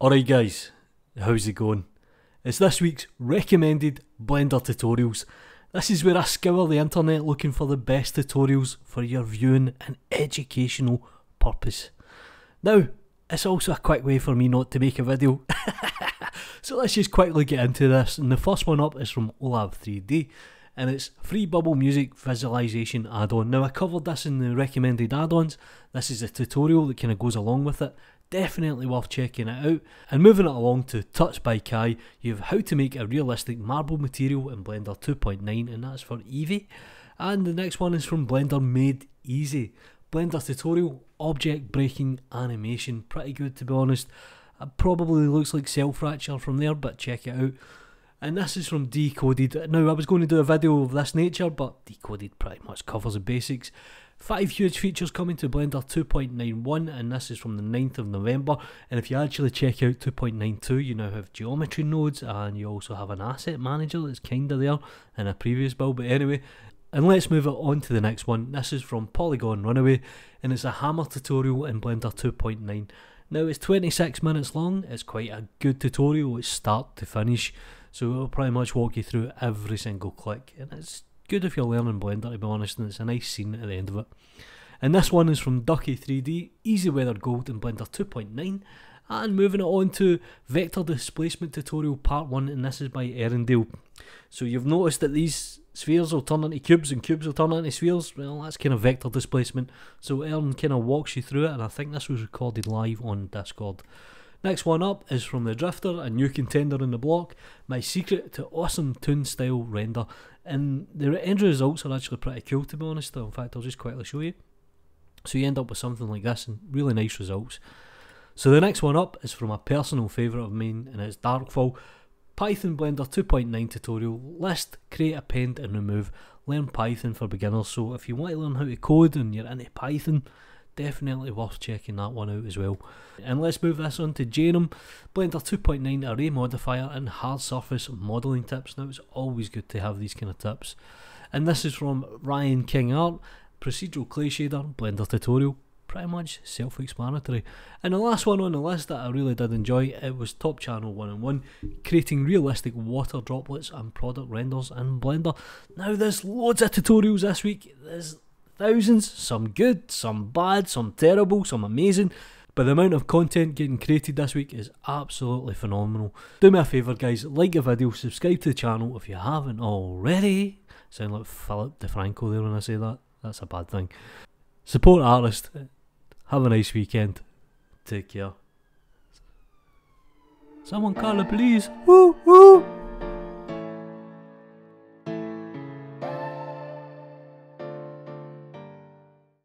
Alright guys, how's it going? It's this week's recommended Blender tutorials. This is where I scour the internet looking for the best tutorials for your viewing and educational purpose. Now, it's also a quick way for me not to make a video. So let's just quickly get into this, and the first one up is from Olav3D and it's Free Bubble Music Visualization add-on. Now I covered this in the recommended add-ons, this is a tutorial that kind of goes along with it. Definitely worth checking it out. And moving it along to Tuts by Kai, you have how to make a realistic marble material in Blender 2.9, and that's for Eevee. And the next one is from Blender Made Easy. Blender tutorial, object breaking animation. Pretty good to be honest. It probably looks like cell fracture from there, but check it out. And this is from Decoded. Now I was going to do a video of this nature, but Decoded pretty much covers the basics. 5 huge features coming to Blender 2.91, and this is from the 9th of November. And if you actually check out 2.92, you now have geometry nodes, and you also have an asset manager that's kinda there in a previous build, but anyway. And let's move it on to the next one. This is from Polygon Runway, and it's a hammer tutorial in Blender 2.9. Now it's 26 minutes long, it's quite a good tutorial, it's start to finish, so it'll pretty much walk you through every single click, and it's good if you're learning Blender to be honest, and it's a nice scene at the end of it. And this one is from Ducky3D, Easy Weather Gold in Blender 2.9. And moving it on to Vector Displacement Tutorial Part 1, and this is by Erindale. So you've noticed that these spheres will turn into cubes and cubes will turn into spheres. Well, that's kind of vector displacement. So Erin kind of walks you through it, and I think this was recorded live on Discord. Next one up is from the Drifter, a new contender in the block, my secret to awesome toon style render. And the end results are actually pretty cool to be honest, in fact I'll just quickly show you. So you end up with something like this and really nice results. So the next one up is from a personal favourite of mine, and it's Darkfall. Python Blender 2.9 tutorial, list, create, append and remove, learn Python for beginners. So if you want to learn how to code and you're into Python, definitely worth checking that one out as well. And let's move this on to JayAnAm, Blender 2.9 Array Modifier and Hard Surface Modelling Tips. Now it's always good to have these kind of tips. And this is from Ryan King Art, Procedural Clay Shader, Blender tutorial, pretty much self-explanatory. And the last one on the list that I really did enjoy, it was Top Channel 1on1, creating realistic water droplets and product renders in Blender. Now there's loads of tutorials this week, there's thousands, some good, some bad, some terrible, some amazing, but the amount of content getting created this week is absolutely phenomenal. Do me a favour guys, like the video, subscribe to the channel if you haven't already. Sound like Philip DeFranco there when I say that, that's a bad thing. Support artists, have a nice weekend, take care. Someone call it please, woo woo!